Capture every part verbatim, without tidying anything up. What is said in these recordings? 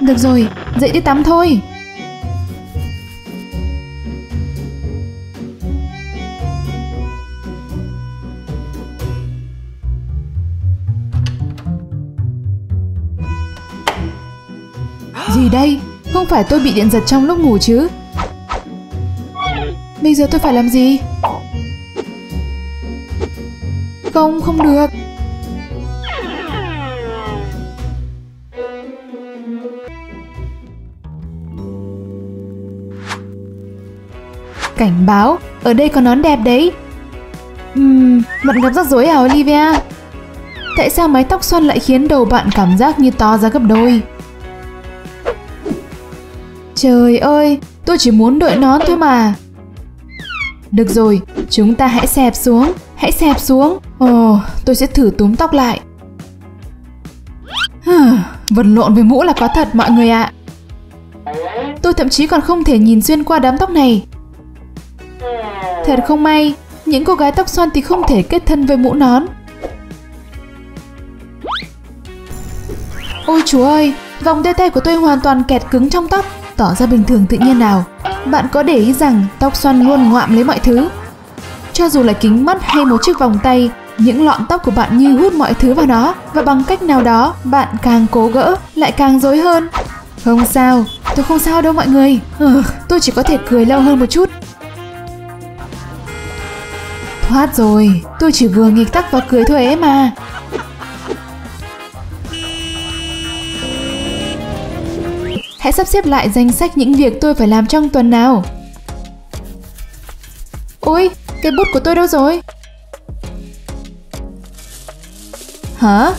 Được rồi, dậy đi tắm thôi. Gì đây? Không phải tôi bị điện giật trong lúc ngủ chứ? Bây giờ tôi phải làm gì? Không, không được. Cảnh báo, ở đây có nón đẹp đấy. Ừm, bạn gặp rắc rối à Olivia? Tại sao mái tóc xoăn lại khiến đầu bạn cảm giác như to ra gấp đôi? Trời ơi, tôi chỉ muốn đội nón thôi mà. Được rồi, chúng ta hãy xẹp xuống, hãy xẹp xuống. Ồ, tôi sẽ thử túm tóc lại. Vật lộn với mũ là có thật mọi người ạ. Tôi thậm chí còn không thể nhìn xuyên qua đám tóc này. Thật không may, những cô gái tóc xoăn thì không thể kết thân với mũ nón. Ôi chúa ơi, vòng đeo tay của tôi hoàn toàn kẹt cứng trong tóc. Tỏ ra bình thường tự nhiên nào. Bạn có để ý rằng tóc xoăn luôn ngoạm lấy mọi thứ. Cho dù là kính mắt hay một chiếc vòng tay, những lọn tóc của bạn như hút mọi thứ vào nó. Và bằng cách nào đó, bạn càng cố gỡ, lại càng rối hơn. Không sao, tôi không sao đâu mọi người. Ừ, tôi chỉ có thể cười lâu hơn một chút. Thoát rồi, tôi chỉ vừa nghịch tắc và cười thôi ấy mà. Hãy sắp xếp lại danh sách những việc tôi phải làm trong tuần nào. Ôi, cây bút của tôi đâu rồi? Hả?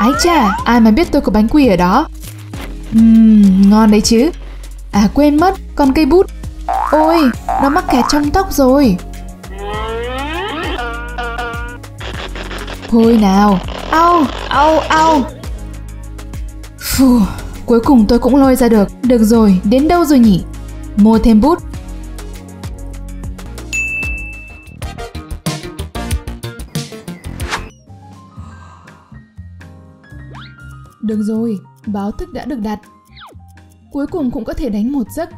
Ái chà, ai mà biết tôi có bánh quy ở đó. Uhm, ngon đấy chứ. À quên mất, còn cây bút. Ôi, nó mắc kẹt trong tóc rồi. Thôi nào, au, au, au. Phù, cuối cùng tôi cũng lôi ra được. Được rồi, đến đâu rồi nhỉ? Mua thêm bút. Được rồi, báo thức đã được đặt. Cuối cùng cũng có thể đánh một giấc.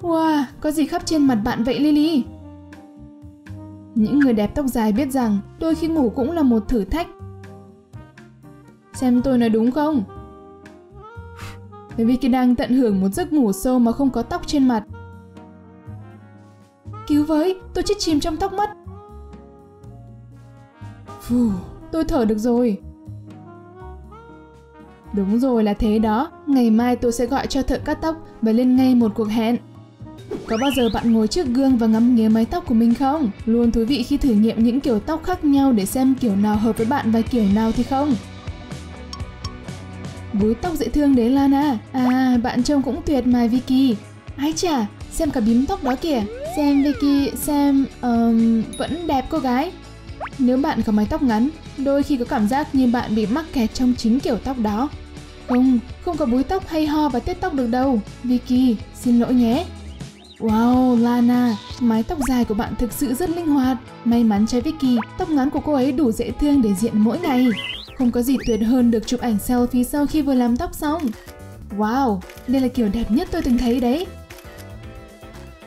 Wow, có gì khắp trên mặt bạn vậy Lily? Những người đẹp tóc dài biết rằng đôi khi ngủ cũng là một thử thách. Xem tôi nói đúng không? Bởi vì Vicky đang tận hưởng một giấc ngủ sâu mà không có tóc trên mặt. Cứu với, tôi chết chìm trong tóc mất. Phù, tôi thở được rồi. Đúng rồi là thế đó. Ngày mai tôi sẽ gọi cho thợ cắt tóc và lên ngay một cuộc hẹn. Có bao giờ bạn ngồi trước gương và ngắm nghía mái tóc của mình không? Luôn thú vị khi thử nghiệm những kiểu tóc khác nhau để xem kiểu nào hợp với bạn và kiểu nào thì không. Búi tóc dễ thương đấy Lana. À, bạn trông cũng tuyệt mà Vicky. Ái chà, xem cả bím tóc đó kìa. Xem Vicky, xem... Um, vẫn đẹp cô gái. Nếu bạn có mái tóc ngắn, đôi khi có cảm giác như bạn bị mắc kẹt trong chính kiểu tóc đó. Không, không có búi tóc hay ho và tết tóc được đâu. Vicky, xin lỗi nhé. Wow, Lana, mái tóc dài của bạn thực sự rất linh hoạt. May mắn cho Vicky, tóc ngắn của cô ấy đủ dễ thương để diện mỗi ngày. Không có gì tuyệt hơn được chụp ảnh selfie sau khi vừa làm tóc xong. Wow, đây là kiểu đẹp nhất tôi từng thấy đấy.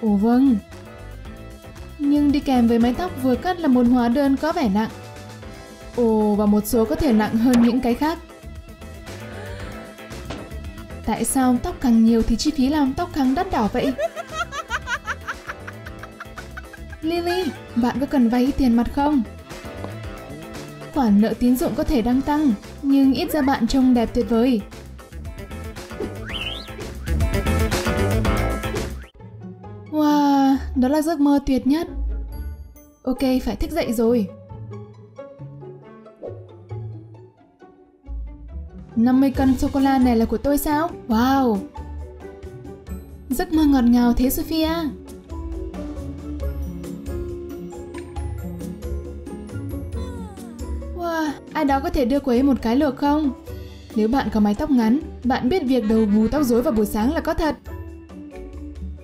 Ồ vâng. Nhưng đi kèm với mái tóc vừa cắt là một hóa đơn có vẻ nặng. Ồ, và một số có thể nặng hơn những cái khác. Tại sao tóc càng nhiều thì chi phí làm tóc càng đắt đỏ vậy? Lily, bạn có cần vay tiền mặt không? Khoản nợ tín dụng có thể đang tăng, nhưng ít ra bạn trông đẹp tuyệt vời. Wow, đó là giấc mơ tuyệt nhất. Ok, phải thức dậy rồi. năm mươi cân sô-cô-la này là của tôi sao? Wow! Giấc mơ ngọt ngào thế Sophia! Wow! Ai đó có thể đưa cô ấy một cái lược không? Nếu bạn có mái tóc ngắn, bạn biết việc đầu bù tóc rối vào buổi sáng là có thật.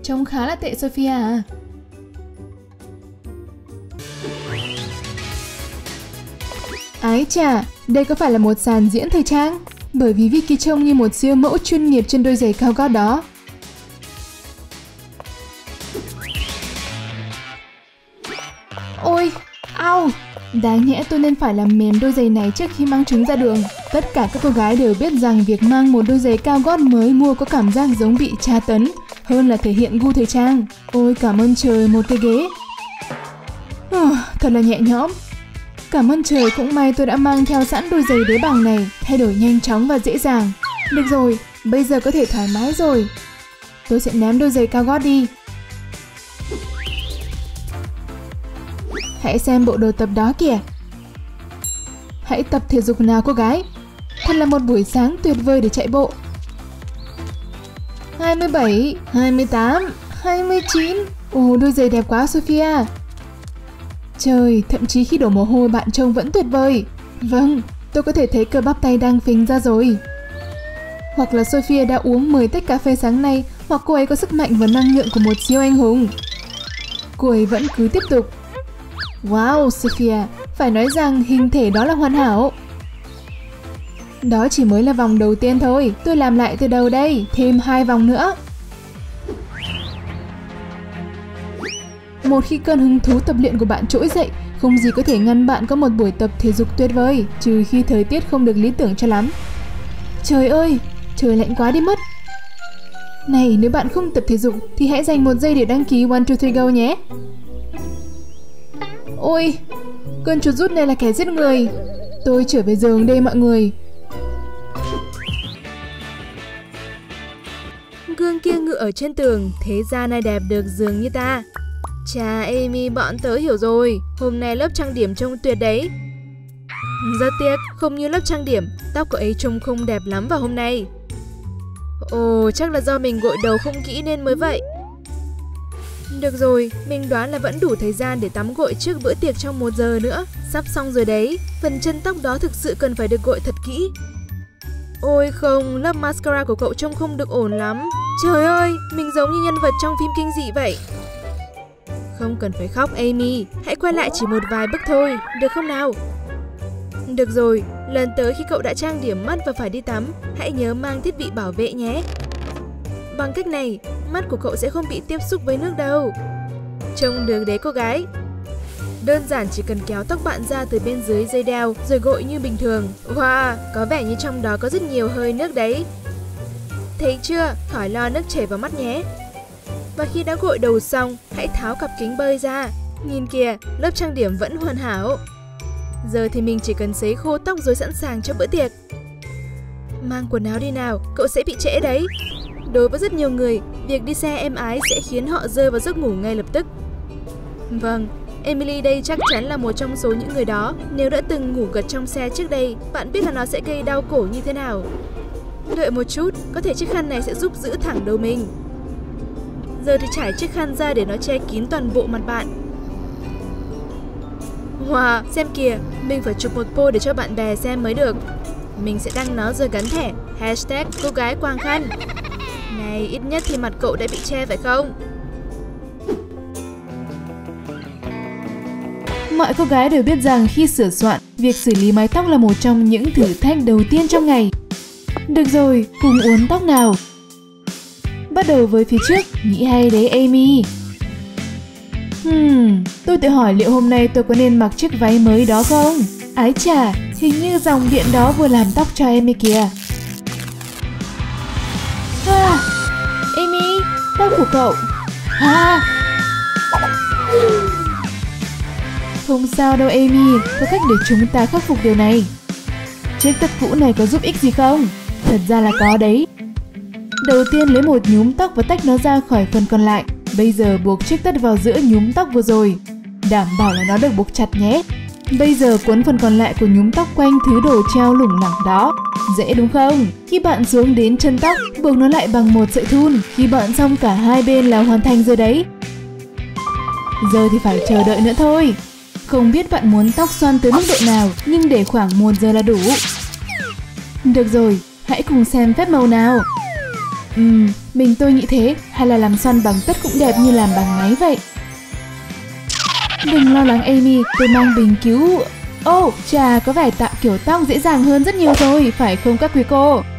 Trông khá là tệ Sophia à? Ái chà, đây có phải là một sàn diễn thời trang? Bởi vì Vicky trông như một siêu mẫu chuyên nghiệp trên đôi giày cao gót đó. Ôi, au! Đáng nhẽ tôi nên phải làm mềm đôi giày này trước khi mang chúng ra đường. Tất cả các cô gái đều biết rằng việc mang một đôi giày cao gót mới mua có cảm giác giống bị tra tấn hơn là thể hiện gu thời trang. Ôi cảm ơn trời một cái ghế. Uh, thật là nhẹ nhõm. Cảm ơn trời cũng may tôi đã mang theo sẵn đôi giày đế bằng này, thay đổi nhanh chóng và dễ dàng. Được rồi, bây giờ có thể thoải mái rồi. Tôi sẽ ném đôi giày cao gót đi. Hãy xem bộ đồ tập đó kìa. Hãy tập thể dục nào cô gái. Thật là một buổi sáng tuyệt vời để chạy bộ. hai mươi bảy, hai mươi tám, hai mươi chín. Ồ, đôi giày đẹp quá Sophia. Trời, thậm chí khi đổ mồ hôi bạn trông vẫn tuyệt vời. Vâng, tôi có thể thấy cơ bắp tay đang phình ra rồi. Hoặc là Sophia đã uống mười tách cà phê sáng nay, hoặc cô ấy có sức mạnh và năng lượng của một siêu anh hùng. Cô ấy vẫn cứ tiếp tục. Wow, Sophia, phải nói rằng hình thể đó là hoàn hảo. Đó chỉ mới là vòng đầu tiên thôi, tôi làm lại từ đầu đây, thêm hai vòng nữa. Một khi cơn hứng thú tập luyện của bạn trỗi dậy, không gì có thể ngăn bạn có một buổi tập thể dục tuyệt vời, trừ khi thời tiết không được lý tưởng cho lắm. Trời ơi, trời lạnh quá đi mất. Này, nếu bạn không tập thể dục thì hãy dành một giây để đăng ký một hai ba GO! Nhé. Ôi, cơn chuột rút này là kẻ giết người. Tôi trở về giường đây mọi người. Gương kia ngự ở trên tường, thế gian này đẹp được giường như ta. Chà Amy, bọn tớ hiểu rồi. Hôm nay lớp trang điểm trông tuyệt đấy. Rất tiếc, không như lớp trang điểm, tóc của ấy trông không đẹp lắm vào hôm nay. Ồ, chắc là do mình gội đầu không kỹ nên mới vậy. Được rồi, mình đoán là vẫn đủ thời gian để tắm gội trước bữa tiệc trong một giờ nữa. Sắp xong rồi đấy, phần chân tóc đó thực sự cần phải được gội thật kỹ. Ôi không, lớp mascara của cậu trông không được ổn lắm. Trời ơi, mình giống như nhân vật trong phim kinh dị vậy. Không cần phải khóc Amy, hãy quay lại chỉ một vài bước thôi, được không nào? Được rồi, lần tới khi cậu đã trang điểm mắt và phải đi tắm, hãy nhớ mang thiết bị bảo vệ nhé. Bằng cách này, mắt của cậu sẽ không bị tiếp xúc với nước đâu. Trông được đấy cô gái. Đơn giản chỉ cần kéo tóc bạn ra từ bên dưới dây đeo rồi gội như bình thường. Wow, có vẻ như trong đó có rất nhiều hơi nước đấy. Thấy chưa, khỏi lo nước chảy vào mắt nhé. Và khi đã gội đầu xong, hãy tháo cặp kính bơi ra. Nhìn kìa, lớp trang điểm vẫn hoàn hảo. Giờ thì mình chỉ cần sấy khô tóc rồi sẵn sàng cho bữa tiệc. Mang quần áo đi nào, cậu sẽ bị trễ đấy. Đối với rất nhiều người, việc đi xe êm ái sẽ khiến họ rơi vào giấc ngủ ngay lập tức. Vâng, Emily đây chắc chắn là một trong số những người đó. Nếu đã từng ngủ gật trong xe trước đây, bạn biết là nó sẽ gây đau cổ như thế nào. Đợi một chút, có thể chiếc khăn này sẽ giúp giữ thẳng đầu mình. Giờ thì trải chiếc khăn ra để nó che kín toàn bộ mặt bạn. Wow, xem kìa, mình phải chụp một pose để cho bạn bè xem mới được. Mình sẽ đăng nó rồi gắn thẻ hashtag cô gái quàng khăn. Này, ít nhất thì mặt cậu đã bị che phải không? Mọi cô gái đều biết rằng khi sửa soạn, việc xử lý mái tóc là một trong những thử thách đầu tiên trong ngày. Được rồi, cùng uốn tóc nào. Bắt đầu với phía trước, nghĩ hay đấy Amy. Hmm, tôi tự hỏi liệu hôm nay tôi có nên mặc chiếc váy mới đó không? Ái chà, hình như dòng điện đó vừa làm tóc cho Amy kìa. À, Amy, tóc của cậu. À. Không sao đâu Amy, có cách để chúng ta khắc phục điều này. Chiếc tóc cũ này có giúp ích gì không? Thật ra là có đấy. Đầu tiên lấy một nhúm tóc và tách nó ra khỏi phần còn lại. Bây giờ buộc chiếc tất vào giữa nhúm tóc vừa rồi. Đảm bảo là nó được buộc chặt nhé. Bây giờ cuốn phần còn lại của nhúm tóc quanh thứ đồ treo lủng lẳng đó. Dễ đúng không? Khi bạn xuống đến chân tóc, buộc nó lại bằng một sợi thun. Khi bạn xong cả hai bên là hoàn thành rồi đấy. Giờ thì phải chờ đợi nữa thôi. Không biết bạn muốn tóc xoăn tới mức độ nào, nhưng để khoảng một giờ là đủ. Được rồi, hãy cùng xem phép màu nào. Ừm, mình tôi nghĩ thế, hay là làm xoăn bằng tất cũng đẹp như làm bằng máy vậy. Đừng lo lắng Amy, tôi mang bình cứu... Ô, oh, trà có vẻ tạo kiểu tóc dễ dàng hơn rất nhiều rồi, phải không các quý cô?